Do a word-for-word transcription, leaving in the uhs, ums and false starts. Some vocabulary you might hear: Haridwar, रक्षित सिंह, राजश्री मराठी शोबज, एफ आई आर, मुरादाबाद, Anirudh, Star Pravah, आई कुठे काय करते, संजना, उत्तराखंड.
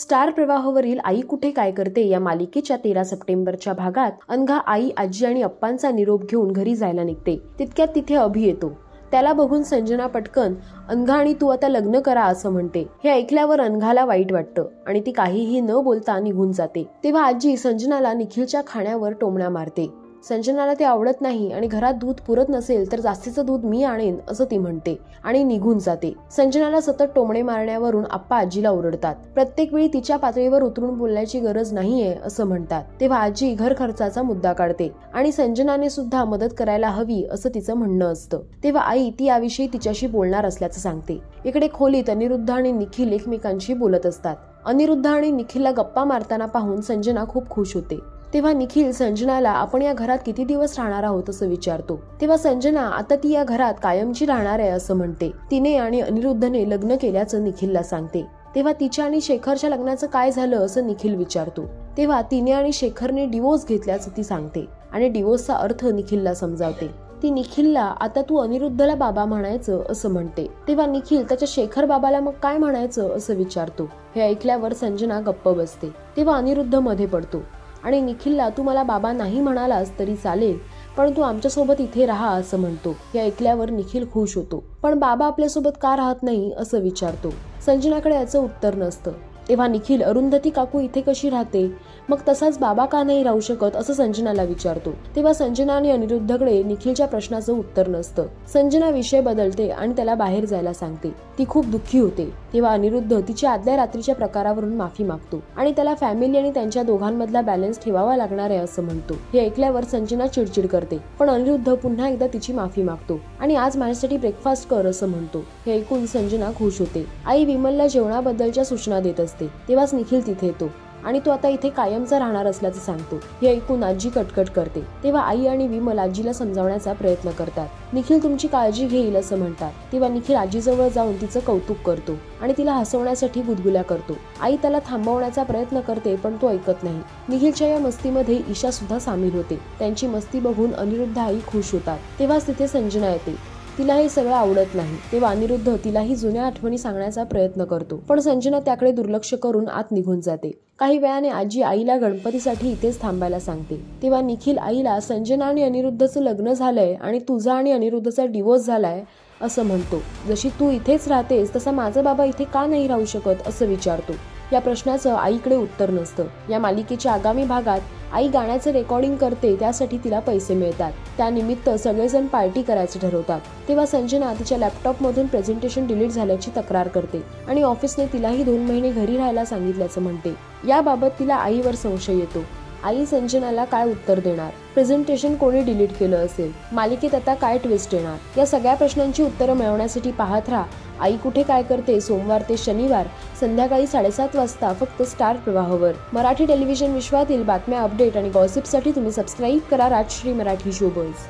Star प्रवाहवरील आई कुठे काय करते या मालिकेच्या तेरा सप्टेंबरच्या भागात अनघा आई आजी आणि अप्पांचा निरोप घेऊन घरी जायला निघते. तितक्यात तिथे अभि येतो. त्याला बघून संजना पटकन अनघा आणि तू आता लग्न करा असं म्हणते. हे ऐकल्यावर अनघाला वाईट वाटतं आणि ती काहीही न बोलता निघून जाते. तेव्हा आजी संजनाला निखिलच्या खाण्यावर टोमणा मारते. संजनाला ते आवडत नाही आणि घरात दूध पुरत नसेल तर जास्तीचं दूध मी आणेन असं ती म्हणते आणि निघून जाते. संजनाला सतत टोमणे मारण्यावरून आप्पा आजीला ओरडतात. प्रत्येक वेळी तिच्या पातळीवर उतरून बोलण्याची गरज नाहीये असं म्हणतात. तेव्हा आजी घर खर्चाचा मुद्दा काढते आणि संजनाने सुद्धा मदत करायला हवी असं तिचं म्हणणं असतं. तेव्हा आई ती याविषयी तिच्याशी बोलणार असल्याचं सांगते. इकडे खोलीत अनिरुद्ध आणि निखिल एकमेकांशी बोलत असतात. अनिरुद्ध आणि निखिलला गप्पा मारताना पाहून संजना खूप खुश होते. तेव्हा निखिल संजनाला आपण या घरात किती दिवस राहणार आहोत असं विचारतो. तेव्हा संजना आता ती या घरात कायमची राहणार आहे असं म्हणते. तिने आणि अनिरुद्धने लग्न केल्याचं निखिलला सांगते. तेव्हा तिच्या आणि शेखरच्या लग्नाचं काय झालं असं निखिल विचारतो. तेव्हा तिने आणि शेखरने डिवोर्स घेतल्याचं ती सांगते आणि डिवोर्सचा अर्थ निखिलला समजावते. ती निखिलला आता तू अनिरुद्धला बाबा म्हणायचं असं म्हणते. तेव्हा निखिल त्याच्या शेखर बाबाला मग काय म्हणायचं असं विचारतो. हे ऐकल्यावर संजना गप्प बसते. तेव्हा अनिरुद्ध मध्ये पडतो आणि निखिलला तू मला बाबा नाही म्हणालास तरी चालेल पण तू आमच्या सोबत इथे राहा असं म्हणतो. हे ऐकल्यावर निखिल खुश होतो पण बाबा आपल्या सोबत का राहत नाही असं विचारतो. संजनाकडे याचं उत्तर नसतं. तेव्हा निखिल अरुंधती काकू इथे कशी राहते मग तसाच बाबा का नाही राहू शकत असं संजनाला विचारतो. तेव्हा संजना आणि अनिरुद्धकडे निखिलच्या प्रश्नाचं उत्तर नसतं. संजना विषय बदलते आणि त्याला बाहेर जायला सांगते. ती खूप दुःखी होते. तेव्हा अनिरुद्ध तिच्या आदल्या रात्रीच्या प्रकारावरून माफी मागतो आणि त्याला फॅमिली आणि त्यांच्या दोघांमधला बॅलन्स ठेवावा लागणार आहे असं म्हणतो. हे ऐकल्यावर संजना चिडचिड करते पण अनिरुद्ध पुन्हा एकदा तिची माफी मागतो आणि आज माझ्यासाठी ब्रेकफास्ट कर असं म्हणतो. हे ऐकून संजना खुश होते. आई विमलला जेवणाबद्दलच्या सूचना देत असते. तेव्हाच निखिल तिथे येतो आणि तो आता इथे कायमचा राहणार असल्याचं सांगतो. हे ऐकून आजी कटकट करते. तेव्हा आई आणि विमल आजीला समजावण्याचा प्रयत्न करतात. निखिल तुमची काळजी घेईल असं म्हणतात. तेव्हा निखिल आजीजवळ जाऊन तिचं कौतुक करतो आणि तिला हसवण्यासाठी गुदगुल्या करतो. आई त्याला थांबवण्याचा प्रयत्न करते पण तो ऐकत नाही. निखिलच्या या मस्तीमध्ये ईशा सुद्धा सामील होते. त्यांची मस्ती बघून अनिरुद्ध आई खुश होतात. तेव्हाच तिथे संजना येते. तिला हे सगळं आवडत नाही. तेव्हा अनिरुद्ध तिलाही जुन्या आठवणी सांगण्याचा प्रयत्न करतो पण संजना त्याकडे दुर्लक्ष करून आत निघून जाते. काही वेळाने आजी आईला गणपतीसाठी इथेच थांबायला सांगते. तेव्हा निखिल आईला संजना आणि अनिरुद्धचं लग्न झालंय आणि तुझा आणि अनिरुद्धचा डिवोर्स झालाय असं म्हणतो. जशी तू इथेच राहतेस तसा माझा बाबा इथे का नाही राहू शकत असं विचारतो. या प्रश्नाचं आईकडे उत्तर नसतं. या मालिकेच्या आगामी भागात आई गाण्याचं रेकॉर्डिंग करते. त्यासाठी तिला पैसे मिळतात. त्यानिमित्त सगळेजण पार्टी करायचं ठरवतात. तेव्हा संजना तिच्या लॅपटॉपमधून प्रेझेंटेशन डिलीट झाल्याची तक्रार करते आणि ऑफिसने तिलाही दोन महिने घरी राहायला सांगितल्याचं म्हणते. याबाबत तिला आईवर संशय येतो. आई संजनाला काय उत्तर देणार? प्रेझेंटेशन कोणी डिलीट केलं असेल? मालिकेत आता काय ट्विस्ट येणार? या सगळ्या प्रश्नांची उत्तरं मिळवण्यासाठी पाहत राहा आई कुठे काय करते, सोमवार ते शनिवार संध्याकाळी साडेसात वाजता फक्त स्टार प्रवाहवर. मराठी टेलिव्हिजन विश्वातील बातम्या, अपडेट आणि गॉसिपसाठी तुम्ही सबस्क्राईब करा राजश्री मराठी शोबज.